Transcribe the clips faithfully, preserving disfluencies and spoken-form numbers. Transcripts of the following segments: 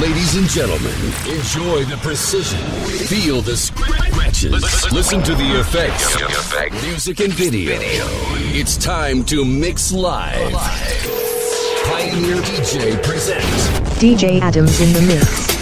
Ladies and gentlemen, enjoy the precision. Feel the scratches. Listen to the effects. Music and video. It's time to mix live. Pioneer D J presents D J Adams in the mix.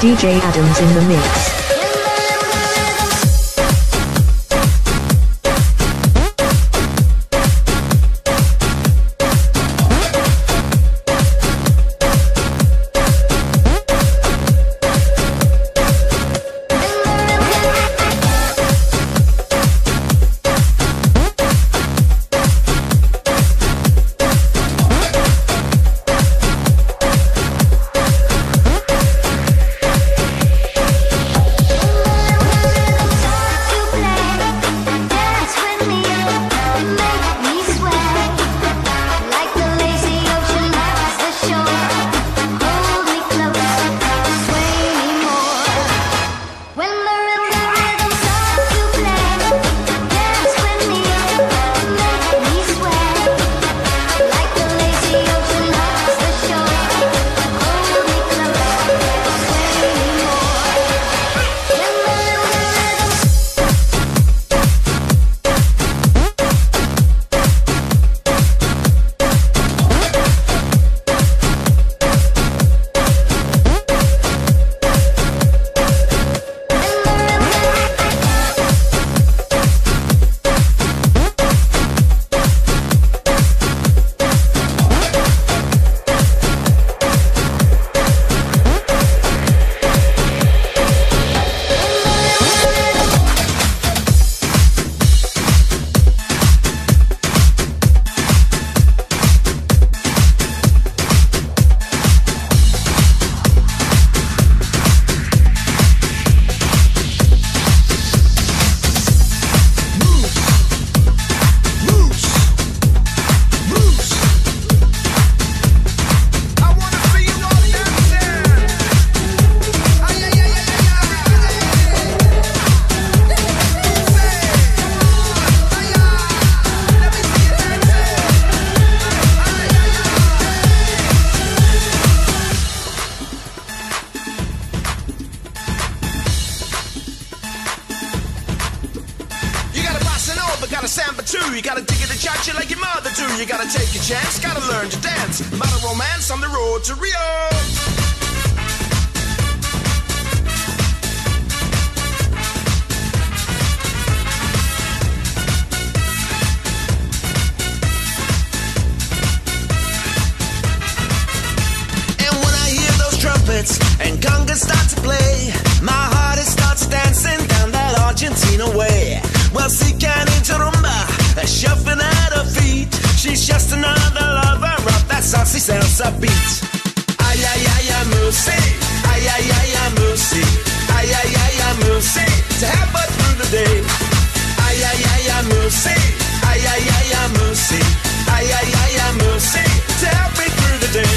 D J Adams in the mix. gotta samba too, you gotta dig it at cha-cha like your mother do. You gotta take a chance, gotta learn to dance. I'm out of romance on the road to Rio. And congas start to play. My heart it starts dancing down that Argentina way. Well, she can't interrumba, a shuffling at her feet. She's just another lover of that saucy salsa beat. Ay, ay, ay, ay, mercy. Ay, ay, ay, ay, mercy. Ay, ay, ay, ay, mercy. To have her through the day. Ay, ay, ay, ay, mercy. Ay, ay, ay, ay, mercy. Ay, ay, ay, ay, mercy. To help me through the day.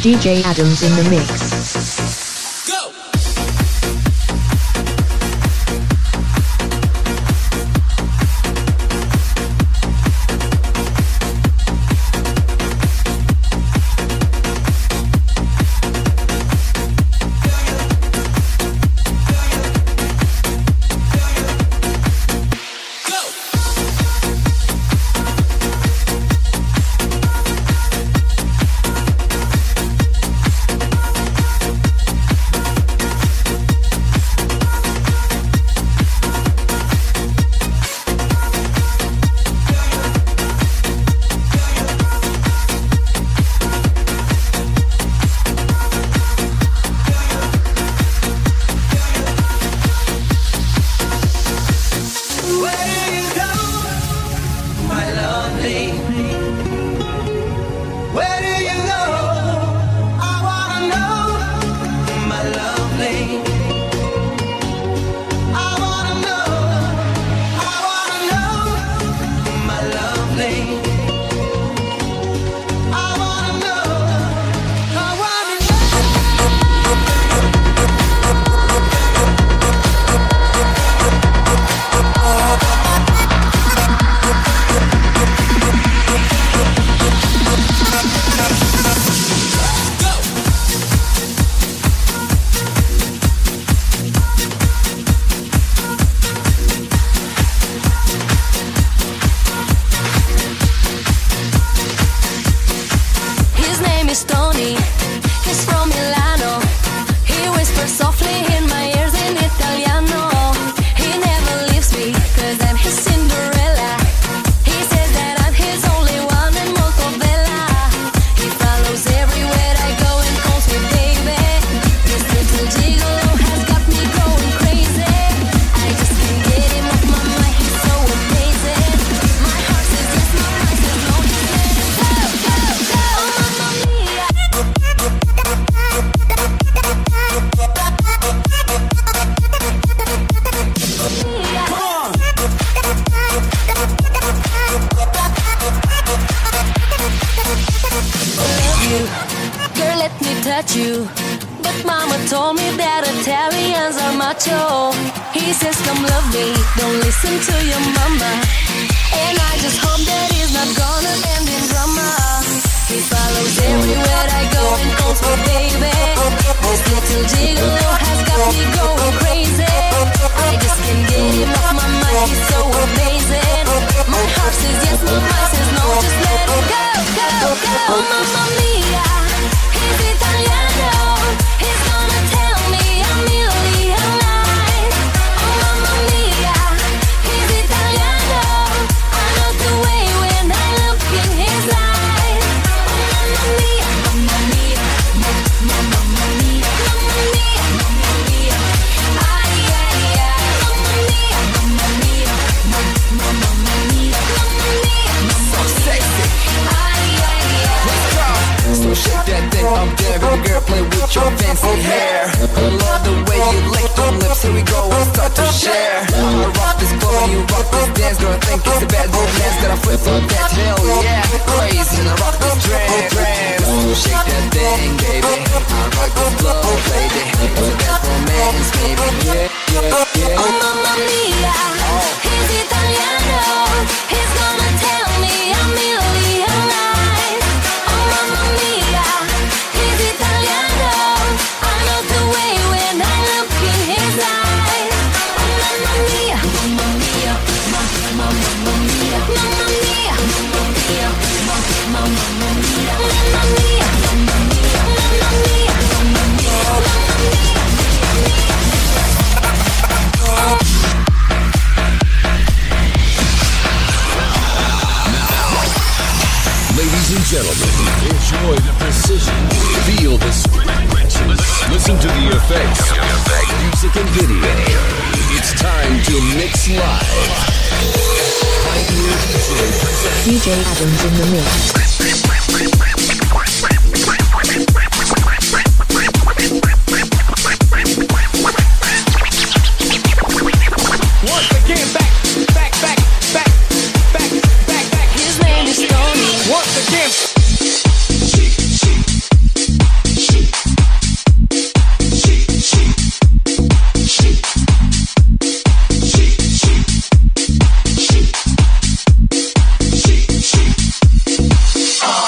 D J Adams in the mix. D J Adams in the mix. Oh.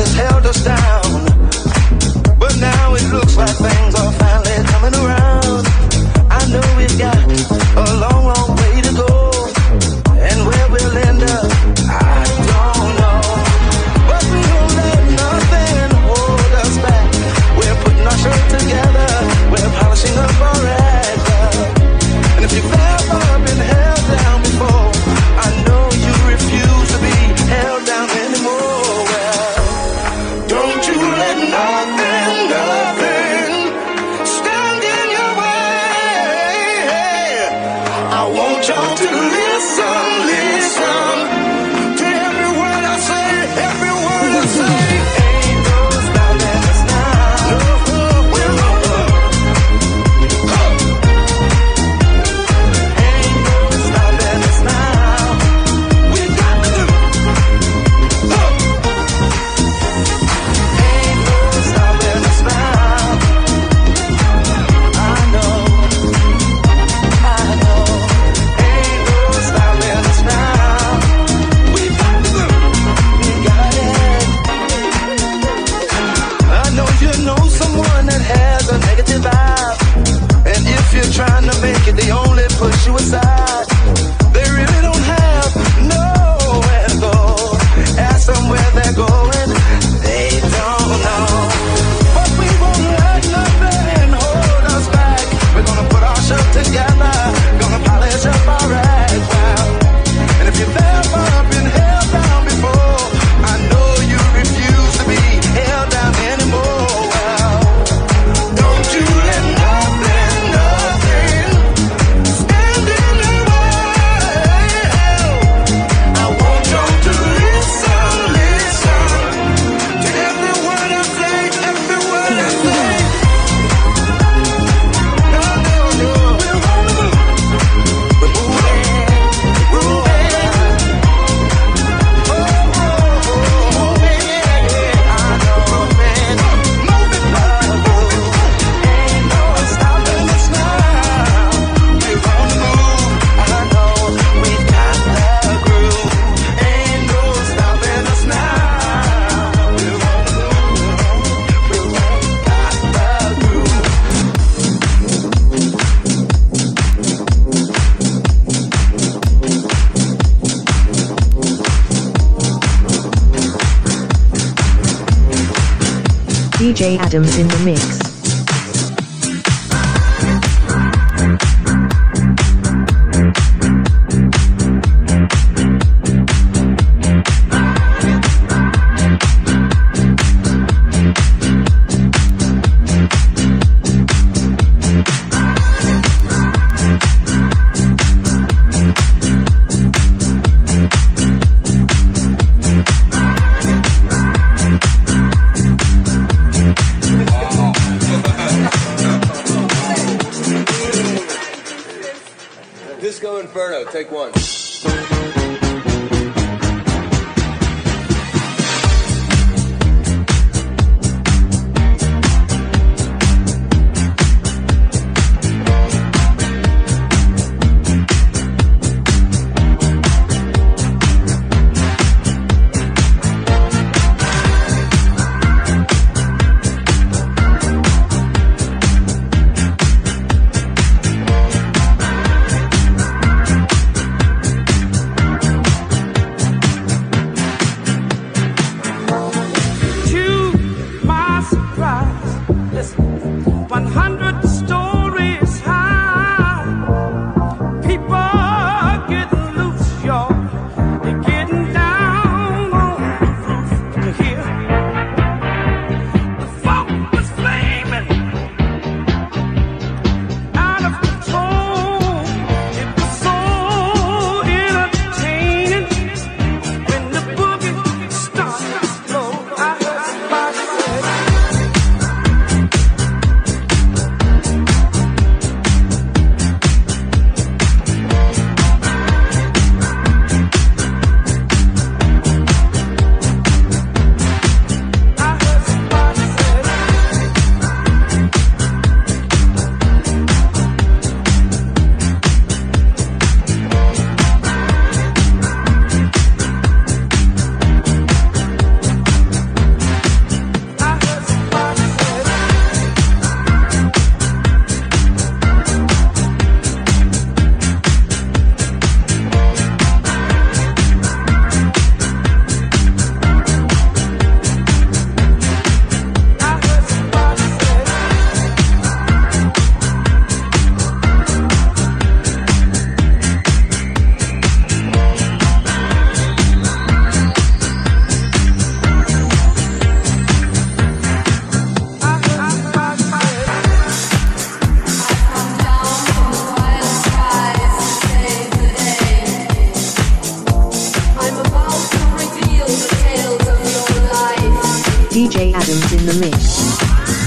always held us down, but now it looks like things are finally coming around. I know we've got a long, long way to go, and where we'll end up, I don't know. But we won't let nothing hold us back. We're putting our shirt together, we're polishing up our act. And if you've ever been held down before, I know you refuse to be held down anymore. Trying to make it, they only push you aside. They really don't have nowhere to go. Ask them where they're going, they don't know. But we won't let nothing hold us back. We're gonna put our shit together, gonna polish up our act. Wow. And if you've ever been held down before, I know you refuse to be held down anymore. Wow. Don't you let nothing D J Adams in the mix. Take one. D J Adams in the mix.